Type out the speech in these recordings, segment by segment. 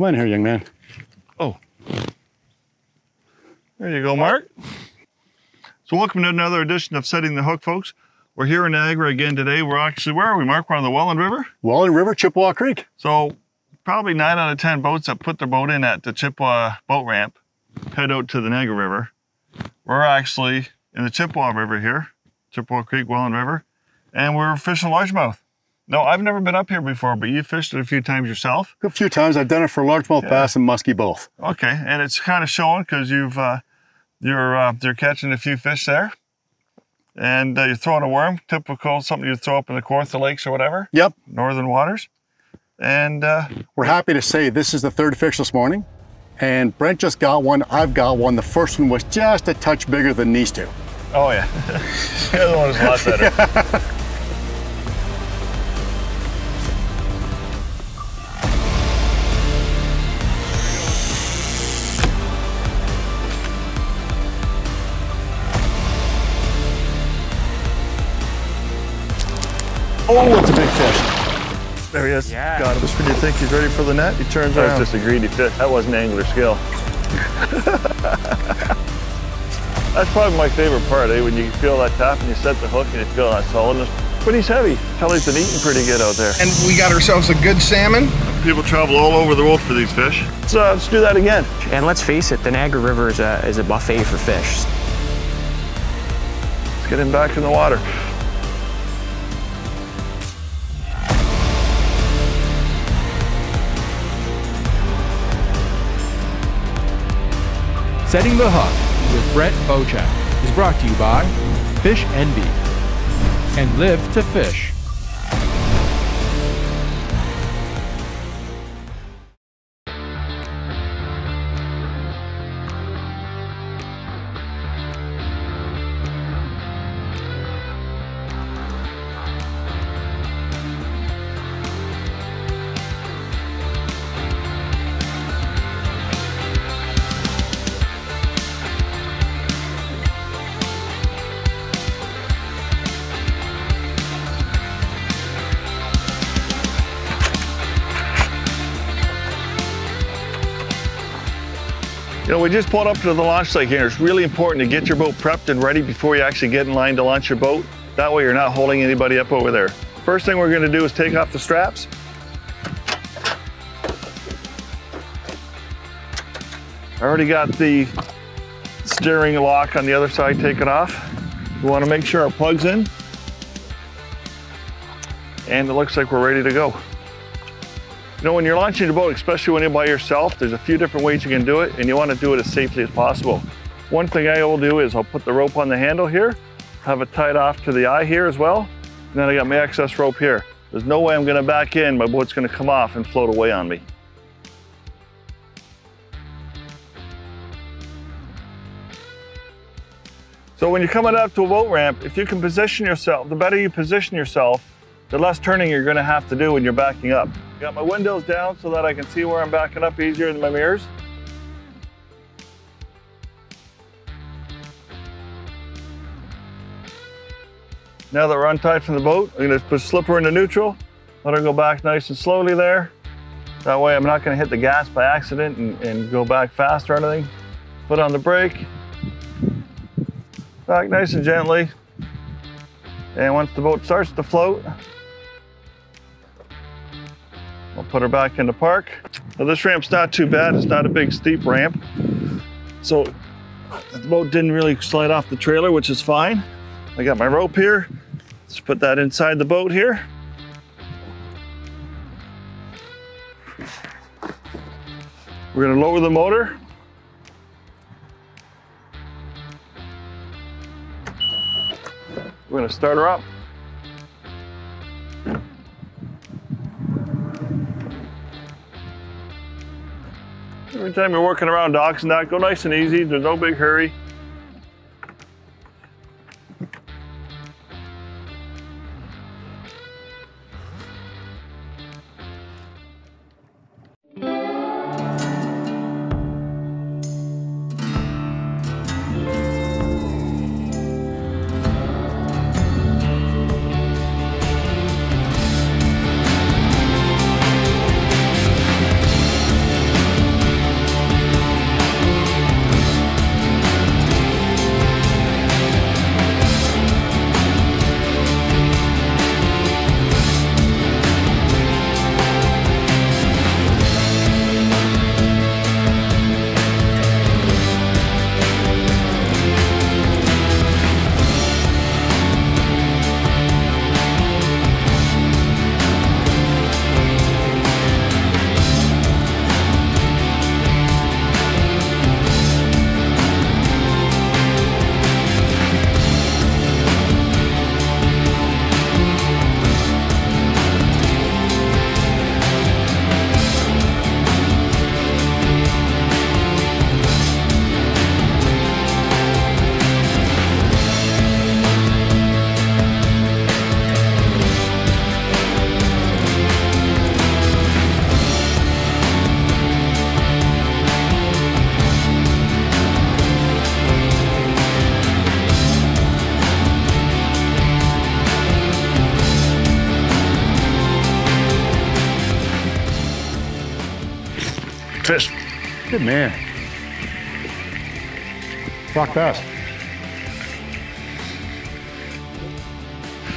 Come on here, young man. Oh, there you go, Mark. So welcome to another edition of Setting the Hook, folks. We're here in Niagara again today. We're actually, where are we, Mark? We're on the Welland River? Welland River, Chippawa Creek. So probably 9 out of 10 boats that put their boat in at the Chippawa boat ramp head out to the Niagara River. We're actually in the Chippawa River here, Chippawa Creek, Welland River, and we're fishing largemouth. No, I've never been up here before, but you fished it a few times yourself. A few times. I've done it for largemouth bass and muskie both. Okay, and it's kind of showing because you've you're catching a few fish there, and you're throwing a worm, typical something you throw up in the Kawartha Lakes or whatever. Yep. Northern waters, and we're happy to say this is the third fish this morning, and Brent just got one. I've got one. The first one was just a touch bigger than these two. Oh yeah, the other one was a lot better. Yeah. Oh, it's a big fish. There he is. Yeah. Got him. Just when you think he's ready for the net, he turns around. That was just a greedy fish. That wasn't angler skill. That's probably my favorite part, eh? When you feel that tap and you set the hook and you feel that solidness. But he's heavy. Kelly's been eating pretty good out there. And we got ourselves a good salmon. People travel all over the world for these fish. So let's do that again. And let's face it, the Niagara River is a buffet for fish. Let's get him back in the water. Setting the Hook with Brent Bochek is brought to you by Fish Envy and Live to Fish. You know, we just pulled up to the launch site here. It's really important to get your boat prepped and ready before you actually get in line to launch your boat. That way you're not holding anybody up over there. First thing we're gonna do is take off the straps. I already got the steering lock on the other side taken off. We wanna make sure our plug's in. And it looks like we're ready to go. You know, when you're launching your boat, especially when you're by yourself, there's a few different ways you can do it, and you want to do it as safely as possible. One thing I will do is I'll put the rope on the handle here, have it tied off to the eye here as well, and then I got my excess rope here. There's no way I'm going to back in, my boat's going to come off and float away on me. So when you're coming up to a boat ramp, if you can position yourself, the better you position yourself, the less turning you're going to have to do when you're backing up. Got my windows down so that I can see where I'm backing up easier than my mirrors. Now that we're untied from the boat, I'm gonna just slip her into neutral, let her go back nice and slowly there. That way I'm not gonna hit the gas by accident and go back fast or anything. Foot on the brake, back nice and gently. And once the boat starts to float, I'll put her back in the park. Now this ramp's not too bad. It's not a big steep ramp. So the boat didn't really slide off the trailer, which is fine. I got my rope here. Let's put that inside the boat here. We're gonna lower the motor. We're gonna start her up. Every time you're working around docks and that, go nice and easy. There's no big hurry. Fish. Good man. Rock bass.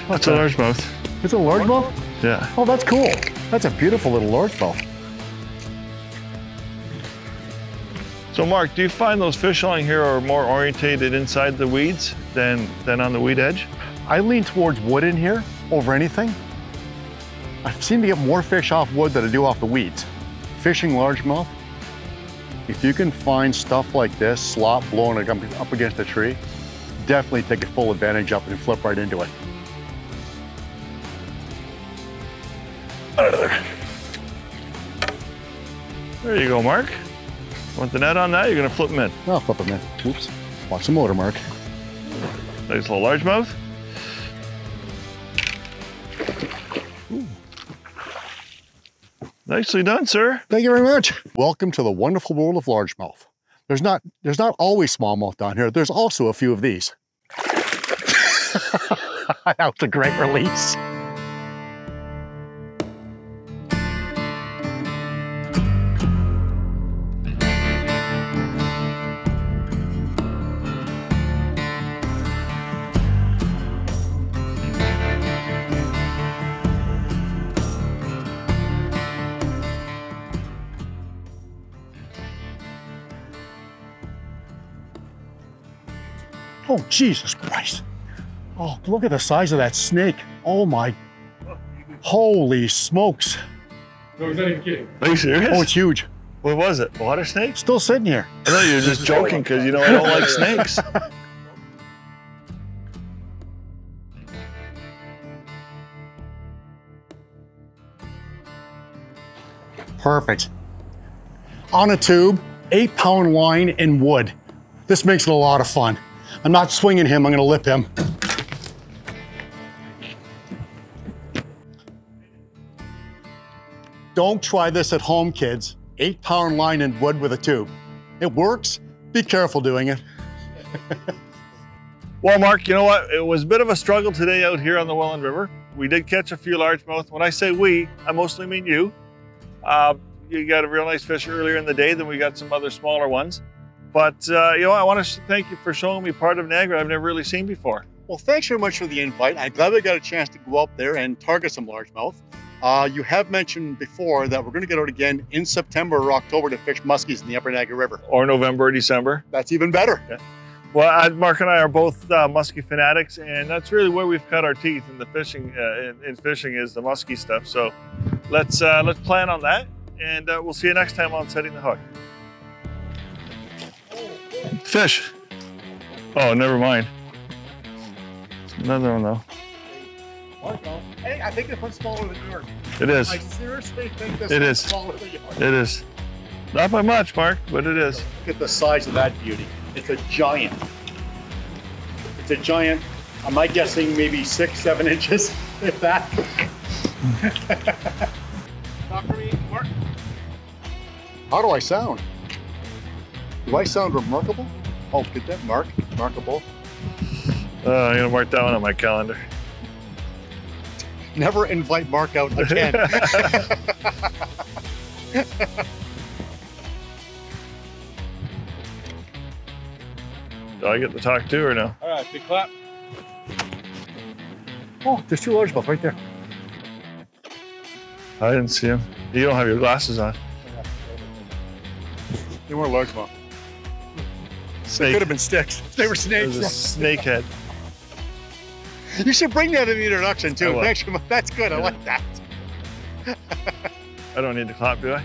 That's a largemouth. It's a largemouth? Yeah. Oh, that's cool. That's a beautiful little largemouth. So Mark, do you find those fish on here are more orientated inside the weeds than on the weed edge? I lean towards wood in here over anything. I seem to get more fish off wood than I do off the weeds. Fishing largemouth, if you can find stuff like this, slop blowing it up against a tree, definitely take a full advantage up and flip right into it. There you go, Mark. Want the net on that? You're gonna flip them in. I'll flip them in. Oops. Watch the motor, Mark. Nice little largemouth. Nicely done, sir. Thank you very much. Welcome to the wonderful world of largemouth. There's not always smallmouth down here. There's also a few of these. That was a great release. Oh, Jesus Christ. Oh, look at the size of that snake. Oh my, holy smokes. No, he's not even kidding. Are you serious? Oh, it's huge. What was it, water snake? Still sitting here. I know you're just joking because you know I don't like snakes. Perfect. On a tube, 8 pound line and wood. This makes it a lot of fun. I'm not swinging him, I'm gonna lip him. Don't try this at home, kids. 8 pound line and wood with a tube. It works, be careful doing it. Well, Mark, you know what? It was a bit of a struggle today out here on the Welland River. We did catch a few largemouth. When I say we, I mostly mean you. You got a real nice fish earlier in the day, then we got some other smaller ones. But you know, I want to thank you for showing me part of Niagara I've never really seen before. Well, thanks very much for the invite. I'm glad we got a chance to go up there and target some largemouth. You have mentioned before that we're going to get out again in September or October to fish muskies in the upper Niagara River. Or November or December. That's even better. Yeah. Well, Mark and I are both muskie fanatics, and that's really where we've cut our teeth in the fishing. In fishing is the muskie stuff. So let's plan on that, and we'll see you next time on Setting the Hook. Fish. Oh, never mind. Another one though. Hey, I think this one's smaller than yours. It is. I seriously think this one's smaller than yours. It is. Not by much, Mark, but it is. Look at the size of that beauty. It's a giant. It's a giant. Am I guessing maybe 6, 7 inches, if that? Not for me, Mark. How do I sound? Do I sound remarkable? Oh, get that mark, remarkable. I'm gonna mark that one on my calendar. Never invite Mark out again. Do I get the talk too or no? All right, big clap. Oh, there's two largemouth right there. I didn't see him. You don't have your glasses on. They weren't largemouth. Snake. They could have been sticks. They were snakes. It was a snakehead. You should bring that in the introduction too. That's good. Yeah. I like that. I don't need to clap, do I?